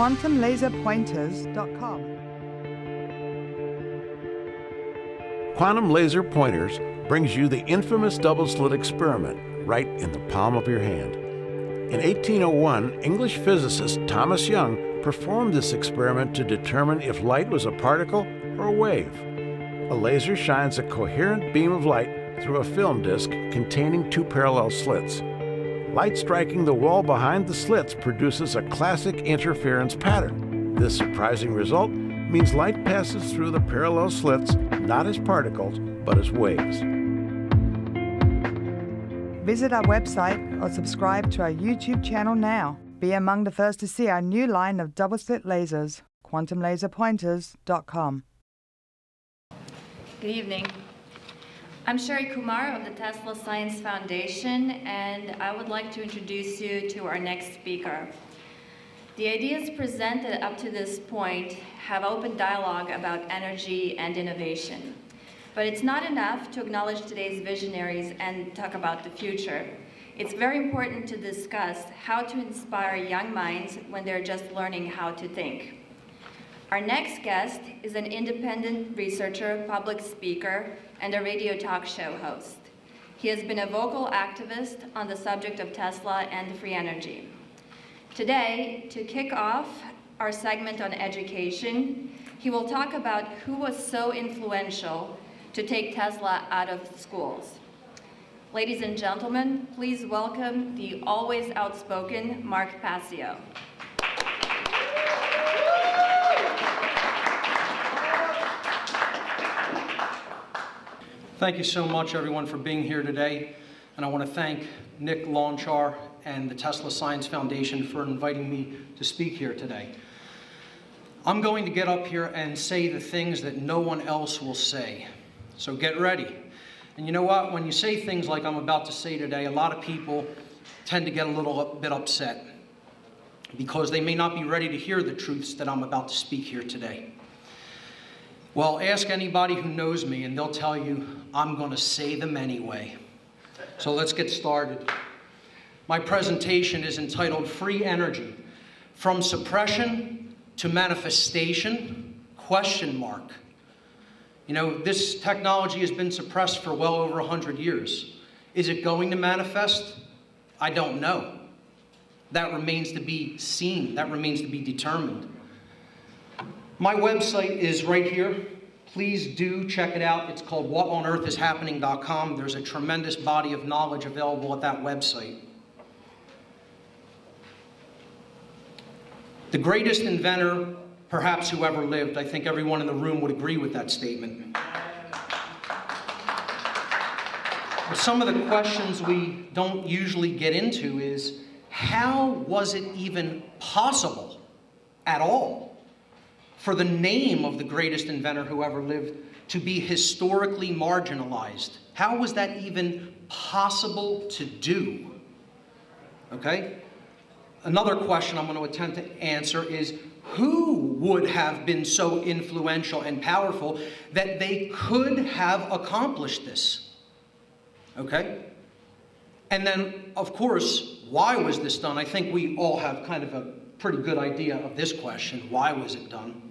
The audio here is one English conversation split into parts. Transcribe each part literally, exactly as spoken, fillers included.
Quantum Laser Pointers dot com. Quantum Laser Pointers brings you the infamous double-slit experiment right in the palm of your hand. In eighteen oh one, English physicist Thomas Young performed this experiment to determine if light was a particle or a wave. A laser shines a coherent beam of light through a film disc containing two parallel slits. Light striking the wall behind the slits produces a classic interference pattern. This surprising result means light passes through the parallel slits not as particles, but as waves. Visit our website or subscribe to our YouTube channel now. Be among the first to see our new line of double-slit lasers, Quantum Laser Pointers dot com. Good evening. I'm Sherry Kumar of the Tesla Science Foundation, and I would like to introduce you to our next speaker. The ideas presented up to this point have opened dialogue about energy and innovation. But it's not enough to acknowledge today's visionaries and talk about the future. It's very important to discuss how to inspire young minds when they're just learning how to think. Our next guest is an independent researcher, public speaker, and a radio talk show host. He has been a vocal activist on the subject of Tesla and free energy. Today, to kick off our segment on education, he will talk about who was so influential to take Tesla out of schools. Ladies and gentlemen, please welcome the always outspoken Mark Passio. Thank you so much, everyone, for being here today. And I want to thank Nick Launchar and the Tesla Science Foundation for inviting me to speak here today. I'm going to get up here and say the things that no one else will say. So get ready. And you know what? When you say things like I'm about to say today, a lot of people tend to get a little bit upset because they may not be ready to hear the truths that I'm about to speak here today. Well, ask anybody who knows me, and they'll tell you I'm going to say them anyway. So let's get started. My presentation is entitled Free Energy, From Suppression to Manifestation, question mark. You know, this technology has been suppressed for well over one hundred years. Is it going to manifest? I don't know. That remains to be seen. That remains to be determined. My website is right here. Please do check it out. It's called what on earth is happening dot com. There's a tremendous body of knowledge available at that website. The greatest inventor, perhaps, who ever lived. I think everyone in the room would agree with that statement. But some of the questions we don't usually get into is, how was it even possible at all for the name of the greatest inventor who ever lived to be historically marginalized? How was that even possible to do? Okay? Another question I'm going to attempt to answer is, who would have been so influential and powerful that they could have accomplished this? Okay? And then, of course, why was this done? I think we all have kind of a pretty good idea of this question. Why was it done?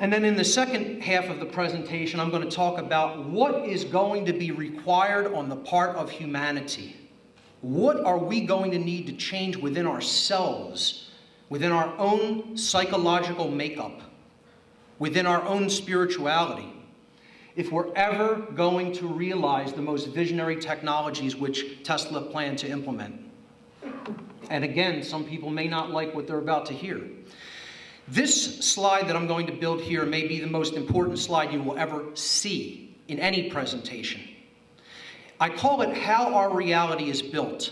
And then in the second half of the presentation, I'm going to talk about what is going to be required on the part of humanity. What are we going to need to change within ourselves, within our own psychological makeup, within our own spirituality, if we're ever going to realize the most visionary technologies which Tesla planned to implement? And again, some people may not like what they're about to hear. This slide that I'm going to build here may be the most important slide you will ever see in any presentation. I call it How Our Reality is Built.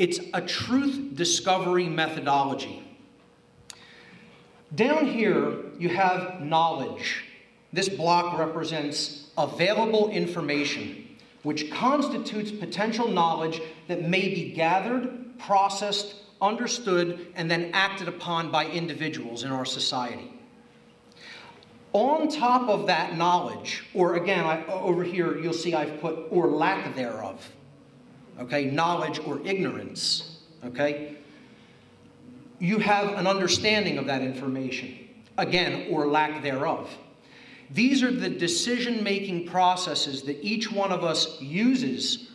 It's a truth discovery methodology. Down here, you have knowledge. This block represents available information, which constitutes potential knowledge that may be gathered, processed, understood, and then acted upon by individuals in our society. On top of that knowledge, or again, I, over here, you'll see I've put, or lack thereof, okay, knowledge or ignorance, okay? you have an understanding of that information, again, or lack thereof. These are the decision-making processes that each one of us uses,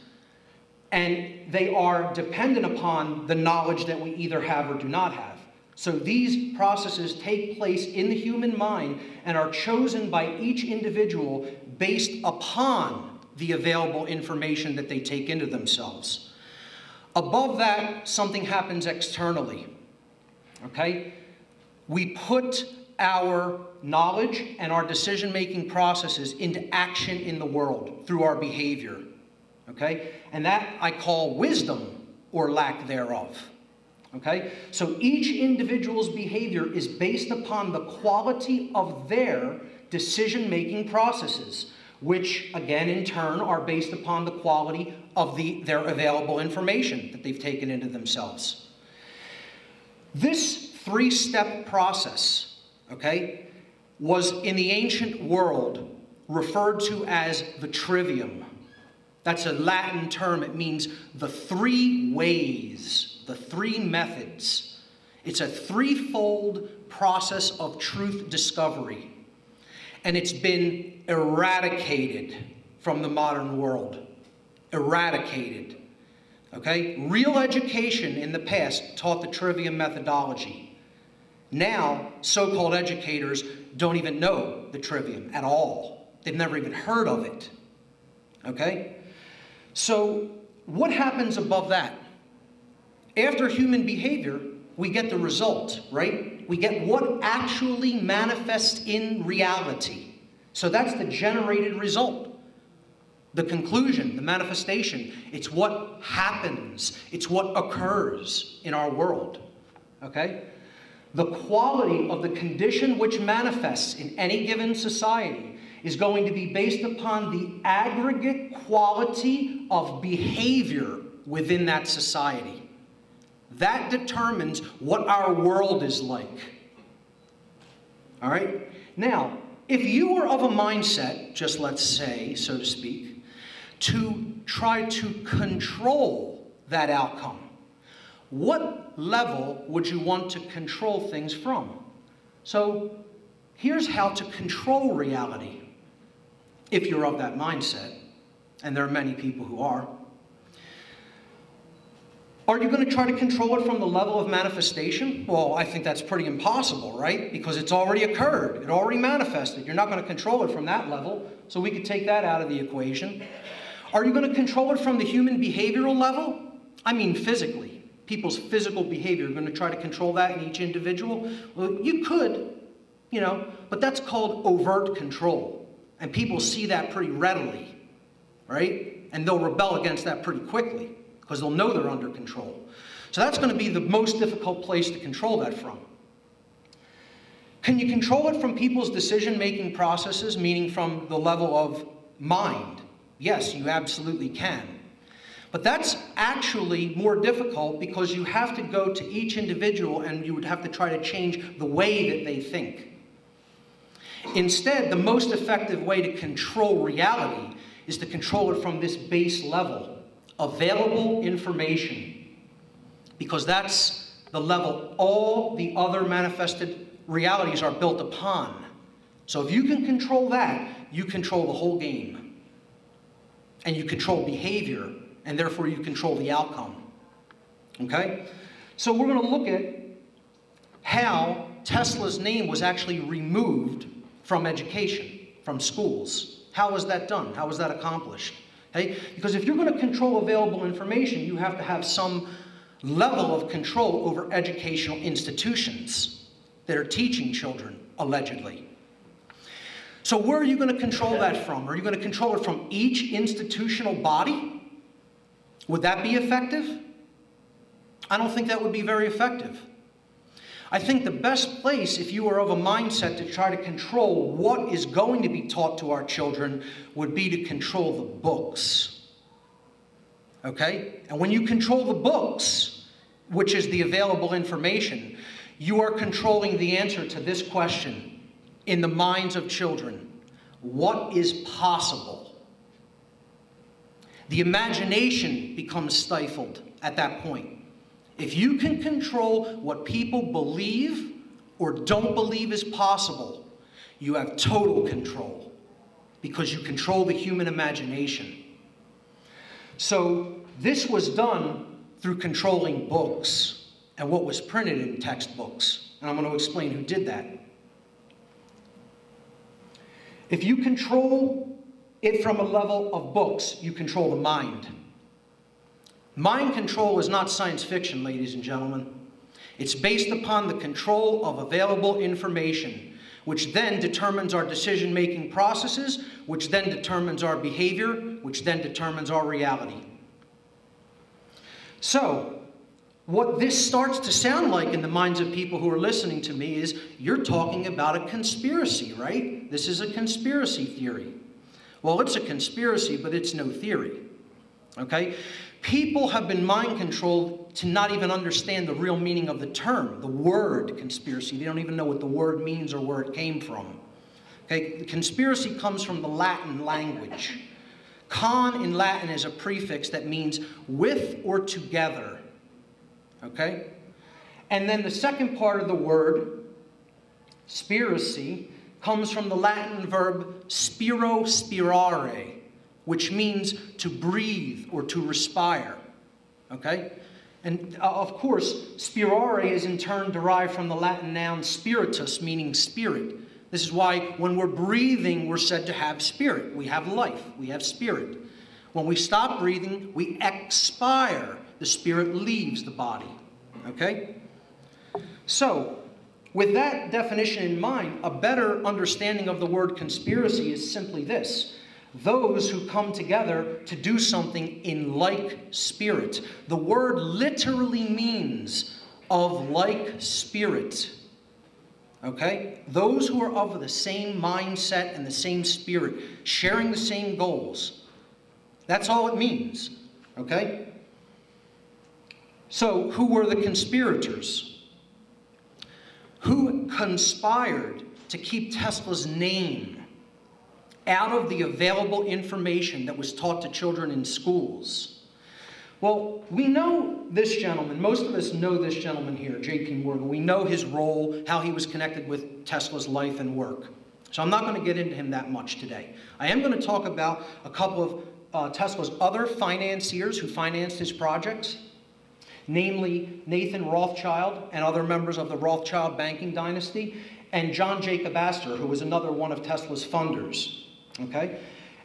and they are dependent upon the knowledge that we either have or do not have. So these processes take place in the human mind and are chosen by each individual based upon the available information that they take into themselves. Above that, something happens externally, okay? We put our knowledge and our decision-making processes into action in the world through our behavior, okay? And that I call wisdom or lack thereof, okay? So each individual's behavior is based upon the quality of their decision-making processes, which again in turn are based upon the quality of the, their available information that they've taken into themselves. This three-step process, okay, was in the ancient world referred to as the trivium. That's a Latin term. It means the three ways, the three methods. It's a threefold process of truth discovery, and it's been eradicated from the modern world. Eradicated, okay? Real education in the past taught the trivium methodology. Now, so-called educators don't even know the trivium at all. They've never even heard of it, okay? So what happens above that? After human behavior, we get the result, right? We get what actually manifests in reality. So that's the generated result. The conclusion, the manifestation, it's what happens, it's what occurs in our world, okay? The quality of the condition which manifests in any given society is going to be based upon the aggregate quality of behavior within that society. That determines what our world is like, all right? Now, if you were of a mindset, just let's say, so to speak, to try to control that outcome. What level would you want to control things from? So here's how to control reality, if you're of that mindset, and there are many people who are. Are you going to try to control it from the level of manifestation? Well, I think that's pretty impossible, right? Because it's already occurred, it already manifested. You're not going to control it from that level, so we could take that out of the equation. Are you going to control it from the human behavioral level? I mean physically, people's physical behavior. You're going to try to control that in each individual? Well, you could, you know, but that's called overt control. And people see that pretty readily, right? And they'll rebel against that pretty quickly because they'll know they're under control. So that's going to be the most difficult place to control that from. Can you control it from people's decision-making processes, meaning from the level of mind? Yes, you absolutely can. But that's actually more difficult because you have to go to each individual and you would have to try to change the way that they think. Instead, the most effective way to control reality is to control it from this base level, available information, because that's the level all the other manifested realities are built upon. So if you can control that, you control the whole game. And you control behavior, and therefore you control the outcome, okay? So we're gonna look at how Tesla's name was actually removed from education, from schools. How was that done? How was that accomplished, okay? Because if you're gonna control available information, you have to have some level of control over educational institutions that are teaching children, allegedly. So where are you going to control that from? Are you going to control it from each institutional body? Would that be effective? I don't think that would be very effective. I think the best place, if you are of a mindset to try to control what is going to be taught to our children, would be to control the books. Okay? And when you control the books, which is the available information, you are controlling the answer to this question in the minds of children. What is possible? The imagination becomes stifled at that point. If you can control what people believe or don't believe is possible, you have total control because you control the human imagination. So this was done through controlling books and what was printed in textbooks. And I'm going to explain who did that. If you control it from a level of books, you control the mind. Mind control is not science fiction, ladies and gentlemen. It's based upon the control of available information, which then determines our decision-making processes, which then determines our behavior, which then determines our reality. So, what this starts to sound like in the minds of people who are listening to me is, you're talking about a conspiracy, right? This is a conspiracy theory. Well, it's a conspiracy, but it's no theory, okay? People have been mind controlled to not even understand the real meaning of the term, the word conspiracy. They don't even know what the word means or where it came from. Okay? Conspiracy comes from the Latin language. Con in Latin is a prefix that means with or together. Okay? And then the second part of the word, spiracy, comes from the Latin verb spiro spirare, which means to breathe or to respire, okay? And uh, of course, spirare is in turn derived from the Latin noun spiritus, meaning spirit. This is why when we're breathing, we're said to have spirit. We have life, we have spirit. When we stop breathing, we expire. The spirit leaves the body, okay? So, with that definition in mind, a better understanding of the word conspiracy is simply this: those who come together to do something in like spirit. The word literally means of like spirit, okay? Those who are of the same mindset and the same spirit, sharing the same goals. That's all it means, okay? So who were the conspirators? Who conspired to keep Tesla's name out of the available information that was taught to children in schools? Well, we know this gentleman, most of us know this gentleman here, J P Morgan. We know his role, how he was connected with Tesla's life and work. So I'm not going to get into him that much today. I am going to talk about a couple of uh, Tesla's other financiers who financed his projects, namely Nathan Rothschild and other members of the Rothschild banking dynasty, and John Jacob Astor, who was another one of Tesla's funders. Okay?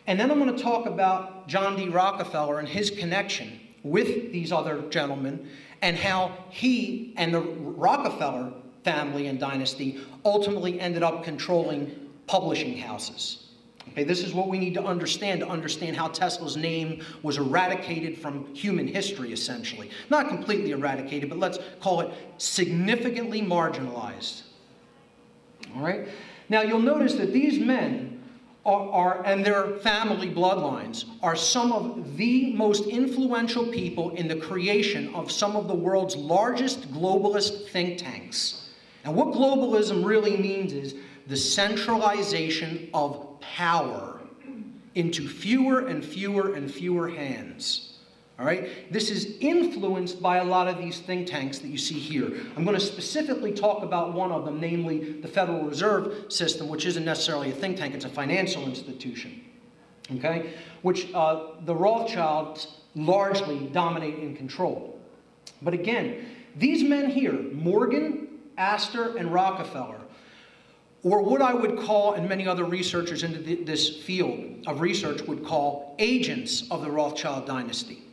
And then I'm going to talk about John D. Rockefeller and his connection with these other gentlemen and how he and the Rockefeller family and dynasty ultimately ended up controlling publishing houses. Okay, this is what we need to understand, to understand how Tesla's name was eradicated from human history, essentially. Not completely eradicated, but let's call it significantly marginalized. All right? Now, you'll notice that these men Are, are, and their family bloodlines are some of the most influential people in the creation of some of the world's largest globalist think tanks. And what globalism really means is the centralization of power into fewer and fewer and fewer hands. All right? This is influenced by a lot of these think tanks that you see here. I'm going to specifically talk about one of them, namely the Federal Reserve System, which isn't necessarily a think tank, it's a financial institution, okay? Which uh, the Rothschilds largely dominate and control. But again, these men here, Morgan, Astor, and Rockefeller, or what I would call, and many other researchers into the, this field of research would call, agents of the Rothschild dynasty.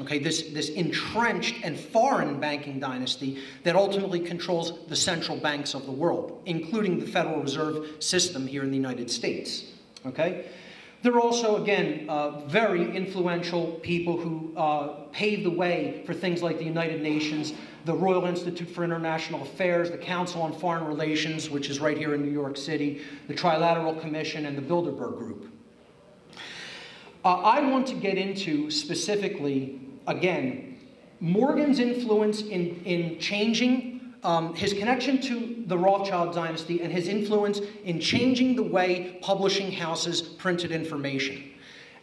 Okay, this, this entrenched and foreign banking dynasty that ultimately controls the central banks of the world, including the Federal Reserve System here in the United States. Okay? They're also, again, uh, very influential people who uh, paved the way for things like the United Nations, the Royal Institute for International Affairs, the Council on Foreign Relations, which is right here in New York City, the Trilateral Commission, and the Bilderberg Group. Uh, I want to get into specifically, again, Morgan's influence in, in changing, um, his connection to the Rothschild dynasty and his influence in changing the way publishing houses printed information.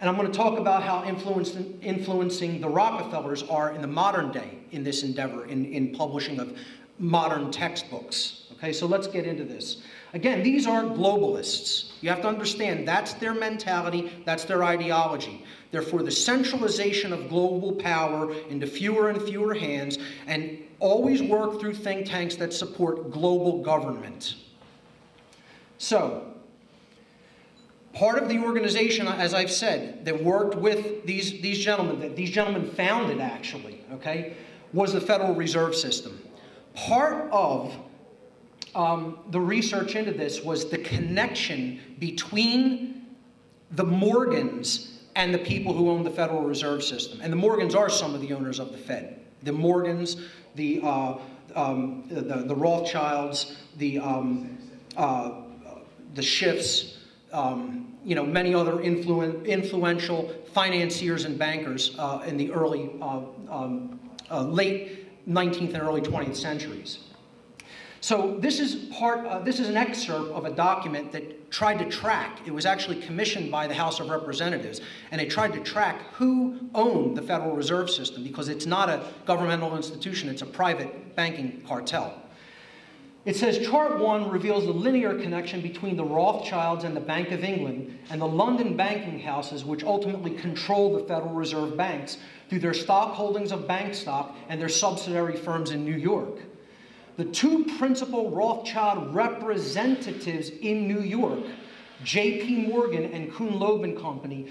And I'm going to talk about how influencing the Rockefellers are in the modern day in this endeavor, in, in publishing of modern textbooks. Okay, so let's get into this. Again, these are globalists. You have to understand that's their mentality, that's their ideology. They're for the centralization of global power into fewer and fewer hands, and always work through think tanks that support global government. So, part of the organization, as I've said, that worked with these, these gentlemen, that these gentlemen founded actually, okay, was the Federal Reserve System. Part of um, the research into this was the connection between the Morgans and the people who own the Federal Reserve System. And the Morgans are some of the owners of the Fed. The Morgans, the, uh, um, the, the Rothschilds, the, um, uh, the Schiffs, Um, you know, many other influ influential financiers and bankers uh, in the early, uh, um, uh, late nineteenth and early twentieth centuries. So this is part. Uh, this is an excerpt of a document that tried to track. It was actually commissioned by the House of Representatives, and it tried to track who owned the Federal Reserve System, because it's not a governmental institution; it's a private banking cartel. It says, chart one reveals the linear connection between the Rothschilds and the Bank of England and the London banking houses, which ultimately control the Federal Reserve banks through their stock holdings of bank stock and their subsidiary firms in New York. The two principal Rothschild representatives in New York, J P Morgan and Kuhn Loeb and Company,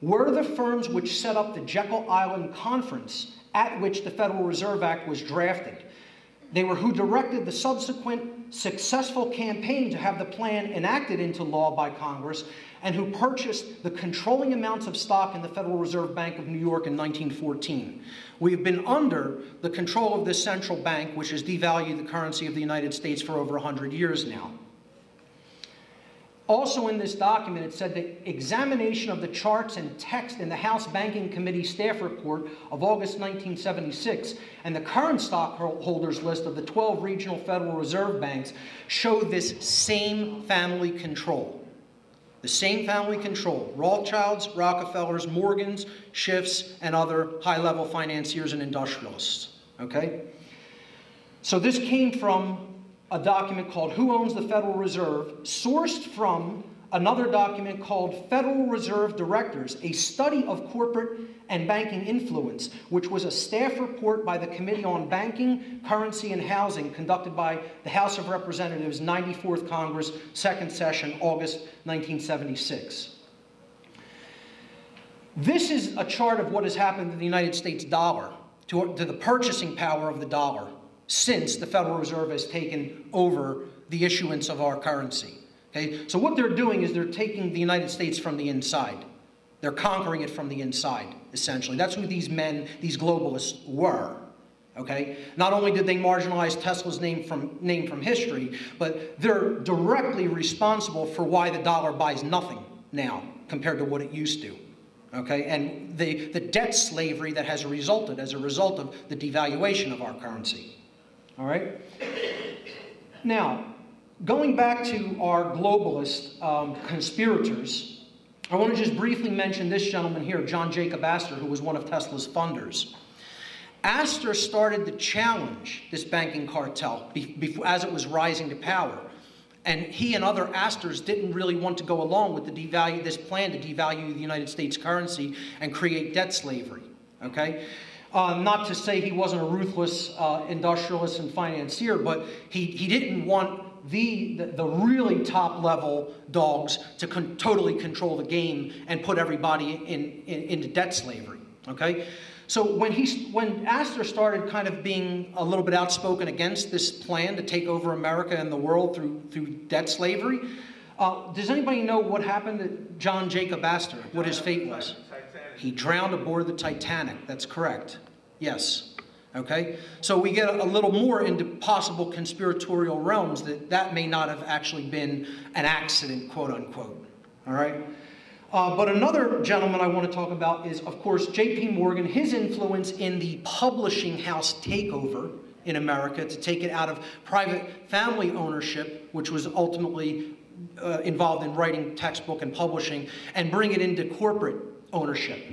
were the firms which set up the Jekyll Island Conference, at which the Federal Reserve Act was drafted. They were who directed the subsequent successful campaign to have the plan enacted into law by Congress, and who purchased the controlling amounts of stock in the Federal Reserve Bank of New York in nineteen fourteen. We've been under the control of this central bank, which has devalued the currency of the United States for over one hundred years now. Also in this document, it said that examination of the charts and text in the House Banking Committee staff report of August nineteen seventy-six and the current stockholders list of the twelve regional Federal Reserve banks show this same family control. The same family control. Rothschilds, Rockefellers, Morgans, Schiffs, and other high-level financiers and industrialists. Okay? So this came from a document called Who Owns the Federal Reserve, sourced from another document called Federal Reserve Directors, a study of corporate and banking influence, which was a staff report by the Committee on Banking, Currency, and Housing, conducted by the House of Representatives, ninety-fourth Congress, second session, August nineteen seventy-six. This is a chart of what has happened to the United States dollar, to, to the purchasing power of the dollar, since the Federal Reserve has taken over the issuance of our currency. Okay? So what they're doing is they're taking the United States from the inside. They're conquering it from the inside, essentially. That's who these men, these globalists, were. Okay? Not only did they marginalize Tesla's name from, name from history, but they're directly responsible for why the dollar buys nothing now compared to what it used to. Okay? And the, the debt slavery that has resulted as a result of the devaluation of our currency. All right? Now, going back to our globalist um, conspirators, I want to just briefly mention this gentleman here, John Jacob Astor, who was one of Tesla's funders. Astor started to challenge this banking cartel be before, as it was rising to power. And he and other Astors didn't really want to go along with the devalue, this plan to devalue the United States currency and create debt slavery. Okay? Uh, not to say he wasn't a ruthless uh, industrialist and financier, but he, he didn't want the, the, the really top-level dogs to con totally control the game and put everybody in, in, into debt slavery, okay? So when, he, when Astor started kind of being a little bit outspoken against this plan to take over America and the world through, through debt slavery, uh, does anybody know what happened to John Jacob Astor, what his fate was? He drowned aboard the Titanic. That's correct. Yes. Okay? So we get a little more into possible conspiratorial realms that that may not have actually been an accident, quote unquote. All right? Uh, but another gentleman I want to talk about is, of course, J P Morgan, his influence in the publishing house takeover in America to take it out of private family ownership, which was ultimately uh, involved in writing textbook and publishing, and bring it into corporate ownership.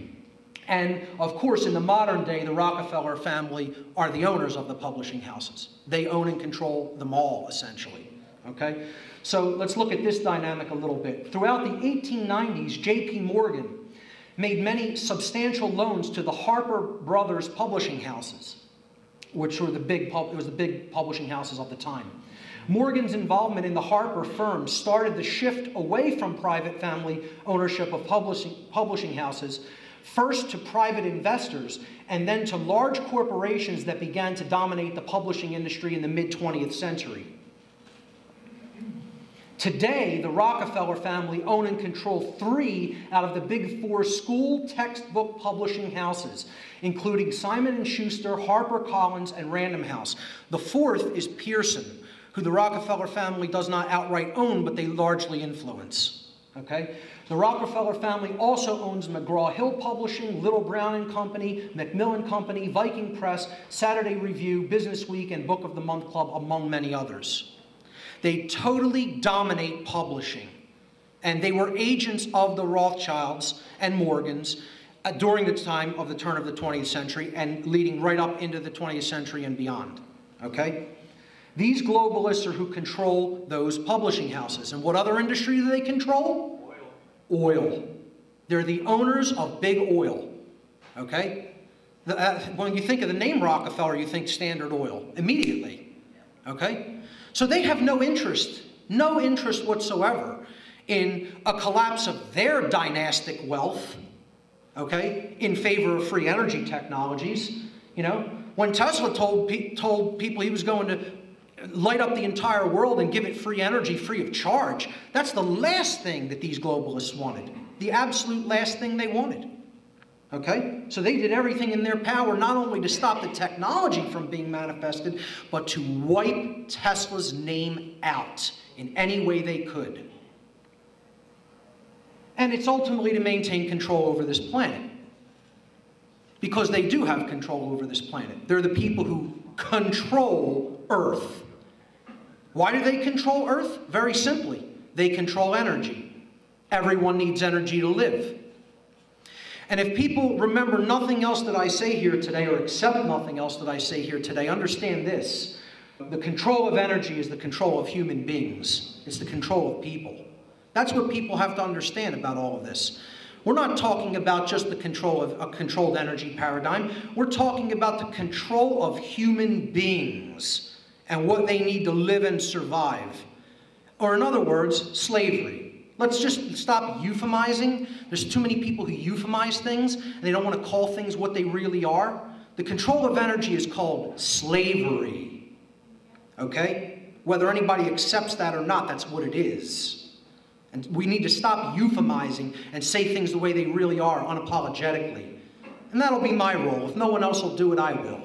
And of course, in the modern day, the Rockefeller family are the owners of the publishing houses. They own and control them all, essentially. Okay? So let's look at this dynamic a little bit. Throughout the eighteen nineties, J P. Morgan made many substantial loans to the Harper Brothers publishing houses, which were the big, pub it was the big publishing houses of the time. Morgan's involvement in the Harper firm started the shift away from private family ownership of publishing, publishing houses, first to private investors, and then to large corporations that began to dominate the publishing industry in the mid twentieth century. Today, the Rockefeller family own and control three out of the big four school textbook publishing houses, including Simon and Schuster, HarperCollins, and Random House. The fourth is Pearson, who the Rockefeller family does not outright own, but they largely influence. Okay? The Rockefeller family also owns McGraw-Hill Publishing, Little Brown and Company, Macmillan Company, Viking Press, Saturday Review, Business Week, and Book of the Month Club, among many others. They totally dominate publishing, and they were agents of the Rothschilds and Morgans uh, during the time of the turn of the twentieth century and leading right up into the twentieth century and beyond, okay? These globalists are who control those publishing houses. And what other industry do they control? Oil. Oil. They're the owners of big oil, okay? The, uh, when you think of the name Rockefeller, you think Standard Oil immediately, okay? So they have no interest, no interest whatsoever in a collapse of their dynastic wealth, okay, in favor of free energy technologies. You know, when Tesla told, pe told people he was going to light up the entire world and give it free energy free of charge, that's the last thing that these globalists wanted, the absolute last thing they wanted. Okay? So they did everything in their power not only to stop the technology from being manifested, but to wipe Tesla's name out in any way they could. And it's ultimately to maintain control over this planet, because they do have control over this planet. They're the people who control Earth. Why do they control Earth? Very simply, they control energy. Everyone needs energy to live. And if people remember nothing else that I say here today, or accept nothing else that I say here today, understand this. The control of energy is the control of human beings. It's the control of people. That's what people have to understand about all of this. We're not talking about just the control of a controlled energy paradigm. We're talking about the control of human beings and what they need to live and survive. Or in other words, slavery. Let's just stop euphemizing. There's too many people who euphemize things, and they don't want to call things what they really are. The control of energy is called slavery, okay? Whether anybody accepts that or not, that's what it is. And we need to stop euphemizing and say things the way they really are, unapologetically. And that'll be my role. If no one else will do it, I will,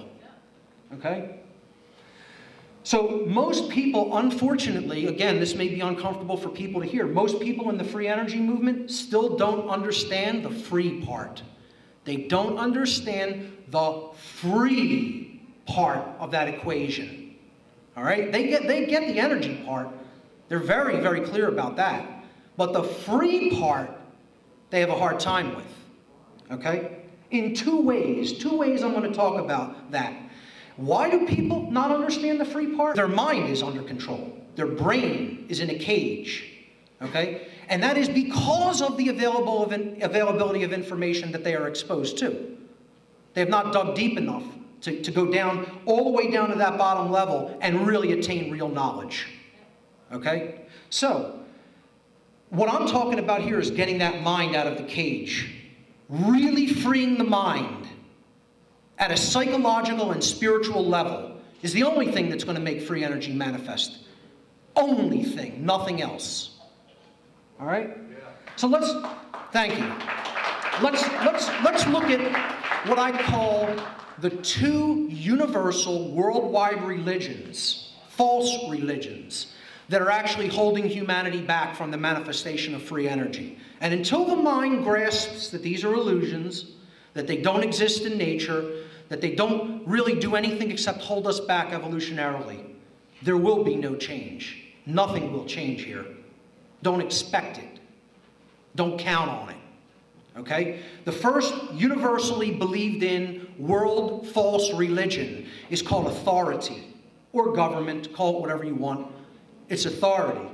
okay? So most people, unfortunately, again, this may be uncomfortable for people to hear, most people in the free energy movement still don't understand the free part. They don't understand the free part of that equation, all right? They get, they get the energy part. They're very, very clear about that. But the free part, they have a hard time with, okay? In two ways, two ways I'm going to talk about that. Why do people not understand the free part? Their mind is under control. Their brain is in a cage, okay? And that is because of the available of in, availability of information that they are exposed to. They have not dug deep enough to, to go down, all the way down to that bottom level and really attain real knowledge, okay? So, what I'm talking about here is getting that mind out of the cage, really freeing the mind at a psychological and spiritual level is the only thing that's going to make free energy manifest. Only thing, nothing else. All right? Yeah. So let's, thank you. Let's, let's, let's look at what I call the two universal worldwide religions, false religions, that are actually holding humanity back from the manifestation of free energy. And until the mind grasps that these are illusions, that they don't exist in nature, that they don't really do anything except hold us back evolutionarily, there will be no change. Nothing will change here. Don't expect it. Don't count on it. okay? The first universally believed in world false religion is called authority, or government, call it whatever you want. It's authority,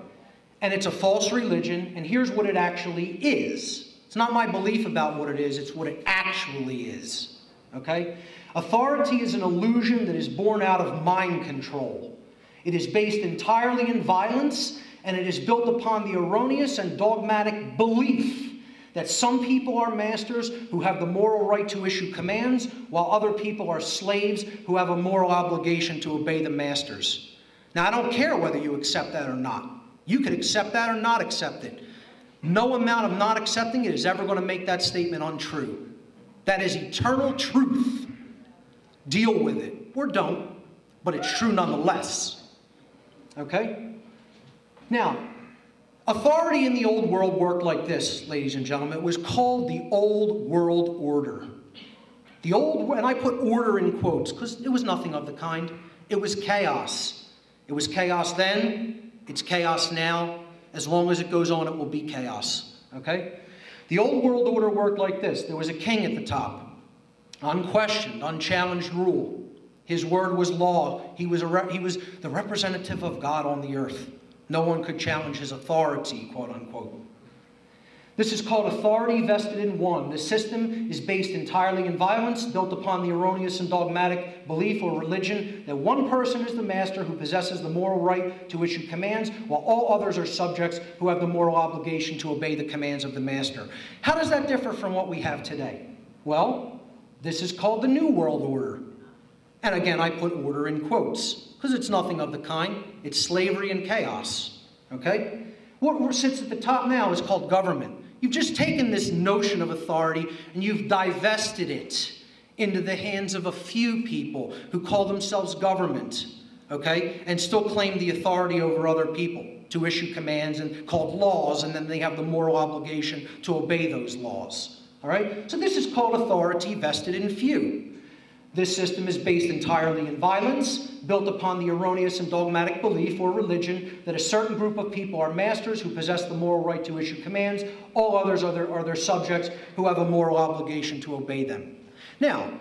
and it's a false religion, and here's what it actually is. It's not my belief about what it is, it's what it actually is, okay? Authority is an illusion that is born out of mind control. It is based entirely in violence, and it is built upon the erroneous and dogmatic belief that some people are masters who have the moral right to issue commands, while other people are slaves who have a moral obligation to obey the masters. Now, I don't care whether you accept that or not. You can accept that or not accept it. No amount of not accepting it is ever going to make that statement untrue. That is eternal truth. Deal with it, or don't, but it's true nonetheless, okay? Now, authority in the old world worked like this, ladies and gentlemen. It was called the old world order. The old, and I put order in quotes, because it was nothing of the kind. It was chaos. It was chaos then, it's chaos now. As long as it goes on, it will be chaos, okay? The old world order worked like this. There was a king at the top. Unquestioned, unchallenged rule. His word was law. He was, a he was the representative of God on the earth. No one could challenge his authority, quote unquote. This is called authority vested in one. The system is based entirely in violence, built upon the erroneous and dogmatic belief or religion that one person is the master who possesses the moral right to issue commands, while all others are subjects who have the moral obligation to obey the commands of the master. How does that differ from what we have today? Well, this is called the New World Order. And again, I put order in quotes, because it's nothing of the kind. It's slavery and chaos, okay? What sits at the top now is called government. You've just taken this notion of authority and you've divested it into the hands of a few people who call themselves government, okay? And still claim the authority over other people to issue commands and called laws, and then they have the moral obligation to obey those laws. All right? So this is called authority vested in few. This system is based entirely in violence, built upon the erroneous and dogmatic belief or religion that a certain group of people are masters who possess the moral right to issue commands. All others are their, are their subjects who have a moral obligation to obey them. Now,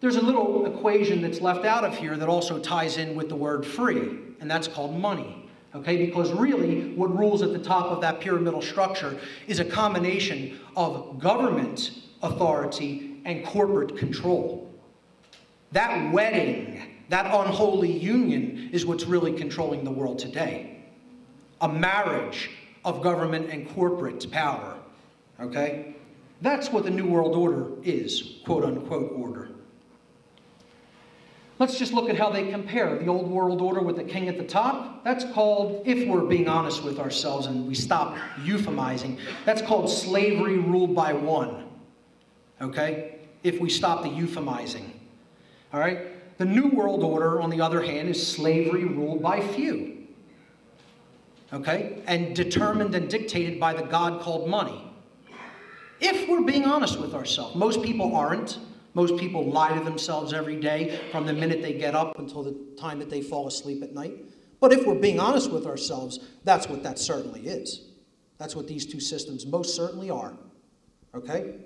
there's a little equation that's left out of here that also ties in with the word free, and that's called money. Okay, because really what rules at the top of that pyramidal structure is a combination of government authority and corporate control. That wedding, that unholy union, is what's really controlling the world today. A marriage of government and corporate power, okay? That's what the New World Order is, quote unquote order. Let's just look at how they compare the old world order with the king at the top. That's called, if we're being honest with ourselves and we stop euphemizing, that's called slavery ruled by one, okay? If we stop the euphemizing, all right? The new world order, on the other hand, is slavery ruled by few, okay? And determined and dictated by the god called money. If we're being honest with ourselves, most people aren't. Most people lie to themselves every day from the minute they get up until the time that they fall asleep at night. But if we're being honest with ourselves, that's what that certainly is. That's what these two systems most certainly are, okay?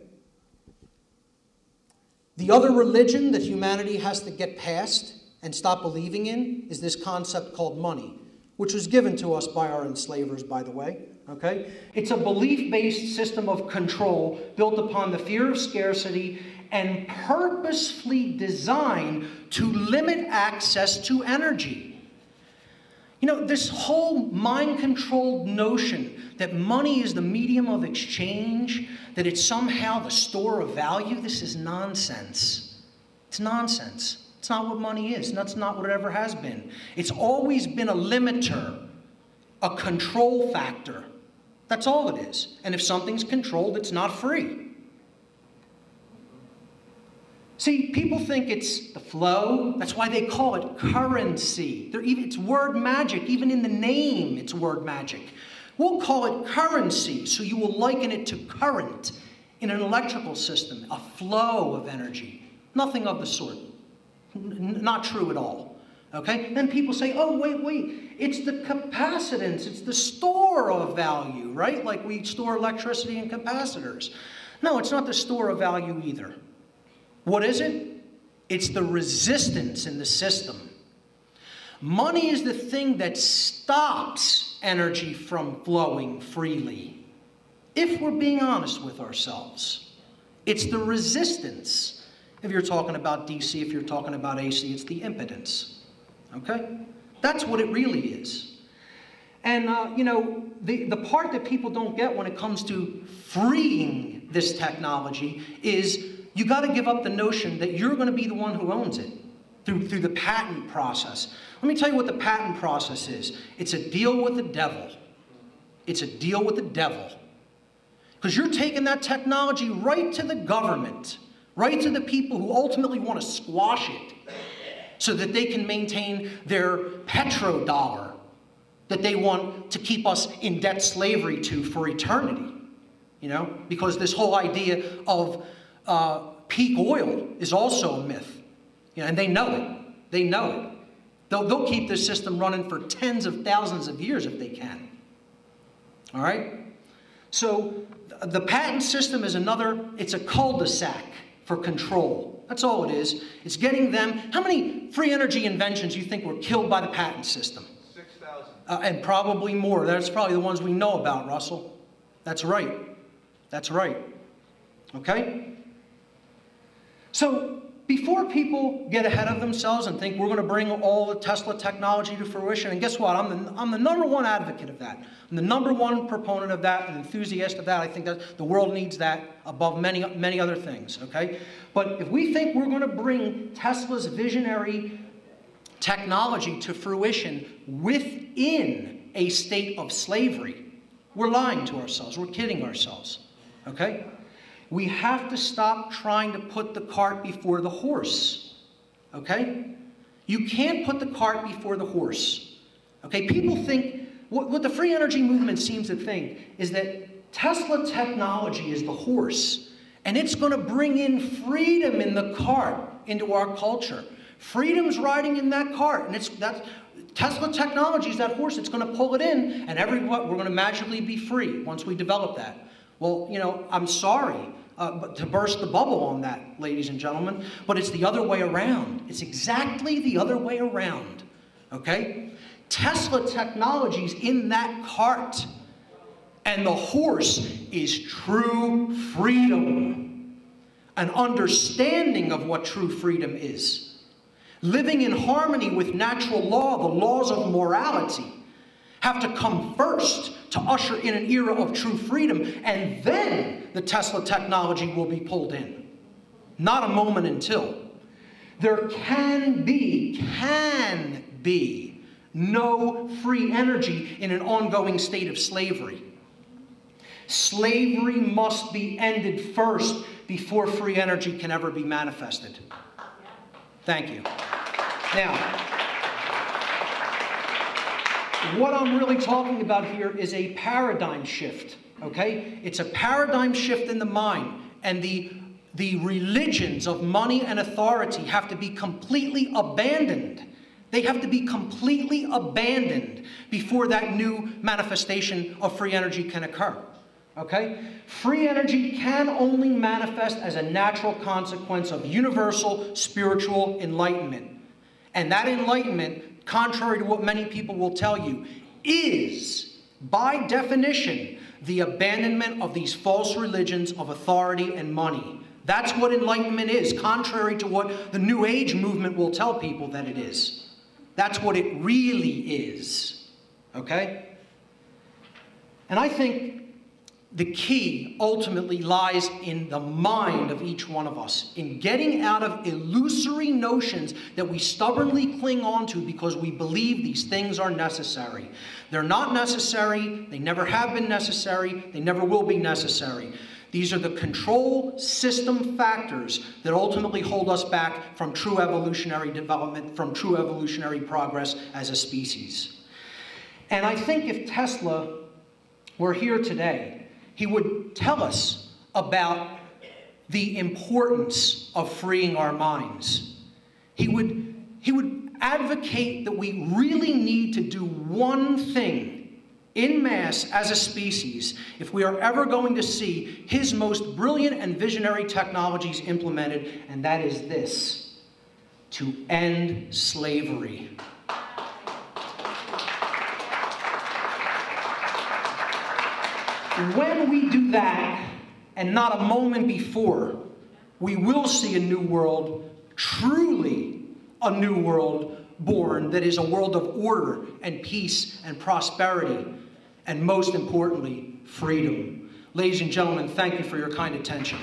The other religion that humanity has to get past and stop believing in is this concept called money, which was given to us by our enslavers, by the way. Okay? It's a belief-based system of control built upon the fear of scarcity and purposefully designed to limit access to energy. You know, this whole mind-controlled notion that money is the medium of exchange, that it's somehow the store of value, this is nonsense. It's nonsense. It's not what money is, and that's not what it ever has been. It's always been a limiter, a control factor. That's all it is. And if something's controlled, it's not free. See, people think it's the flow. That's why they call it currency. They're even, it's word magic. Even in the name, it's word magic. We'll call it currency, so you will liken it to current in an electrical system, a flow of energy. Nothing of the sort. N- not true at all. Okay? Then people say, oh, wait, wait. It's the capacitance. It's the store of value, right? Like we store electricity in capacitors. No, it's not the store of value either. What is it? It's the resistance in the system. Money is the thing that stops energy from flowing freely, if we're being honest with ourselves. It's the resistance. If you're talking about D C, if you're talking about A C, it's the impotence. Okay? That's what it really is. And, uh, you know, the, the part that people don't get when it comes to freeing this technology is you got to give up the notion that you're going to be the one who owns it through, through the patent process. Let me tell you what the patent process is. It's a deal with the devil. It's a deal with the devil. Because you're taking that technology right to the government, right to the people who ultimately want to squash it so that they can maintain their petrodollar that they want to keep us in debt slavery to for eternity. You know, because this whole idea of Uh, peak oil is also a myth, you know, and they know it. They know it. They'll, they'll keep this system running for tens of thousands of years if they can. All right? So the patent system is another, it's a cul-de-sac for control. That's all it is. It's getting them. How many free energy inventions do you think were killed by the patent system? six thousand. Uh, and probably more. That's probably the ones we know about, Russell. That's right. That's right. Okay? So before people get ahead of themselves and think we're going to bring all the Tesla technology to fruition, and guess what? I'm the, I'm the number one advocate of that. I'm the number one proponent of that, an enthusiast of that. I think that the world needs that above many, many other things, okay? But if we think we're going to bring Tesla's visionary technology to fruition within a state of slavery, we're lying to ourselves. We're kidding ourselves, okay? We have to stop trying to put the cart before the horse, okay? You can't put the cart before the horse, okay? People think, what, what the free energy movement seems to think is that Tesla technology is the horse, and it's gonna bring in freedom in the cart into our culture. Freedom's riding in that cart, and it's, that's, Tesla technology is that horse. It's gonna pull it in, and every, we're gonna magically be free once we develop that. Well, you know, I'm sorry. Uh, but to burst the bubble on that, ladies and gentlemen, but it's the other way around. It's exactly the other way around, okay? Tesla technology's in that cart, and the horse is true freedom, an understanding of what true freedom is, living in harmony with natural law, the laws of morality, have to come first to usher in an era of true freedom, and then the Tesla technology will be pulled in. Not a moment until. There can be, can be, no free energy in an ongoing state of slavery. Slavery must be ended first before free energy can ever be manifested. Thank you. Now, what I'm really talking about here is a paradigm shift, okay? It's a paradigm shift in the mind, and the, the religions of money and authority have to be completely abandoned. They have to be completely abandoned before that new manifestation of free energy can occur, okay? Free energy can only manifest as a natural consequence of universal spiritual enlightenment, and that enlightenment, contrary to what many people will tell you, is, by definition, the abandonment of these false religions of authority and money. That's what enlightenment is, contrary to what the New Age movement will tell people that it is. That's what it really is, okay? And I think the key ultimately lies in the mind of each one of us, in getting out of illusory notions that we stubbornly cling on to because we believe these things are necessary. They're not necessary, they never have been necessary, they never will be necessary. These are the control system factors that ultimately hold us back from true evolutionary development, from true evolutionary progress as a species. And I think if Tesla were here today, he would tell us about the importance of freeing our minds. He would, he would advocate that we really need to do one thing in mass as a species if we are ever going to see his most brilliant and visionary technologies implemented, and that is this: to end slavery. When we do that, and not a moment before, we will see a new world, truly a new world born, that is a world of order and peace and prosperity, and most importantly, freedom. Ladies and gentlemen, thank you for your kind attention.